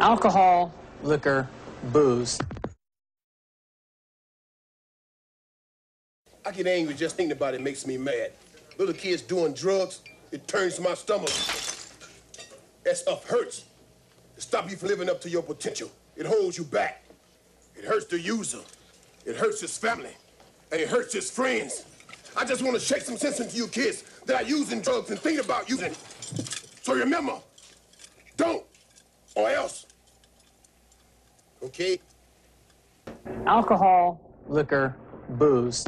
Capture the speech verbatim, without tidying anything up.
Alcohol, liquor, booze. I get angry just thinking about it. Makes me mad. Little kids doing drugs, it turns my stomach. That stuff hurts. It stops you from living up to your potential. It holds you back. It hurts the user. It hurts his family. And it hurts his friends. I just want to shake some sense into you kids that are using drugs and thinking about using. So remember, don't, or else. Okay? Alcohol, liquor, booze.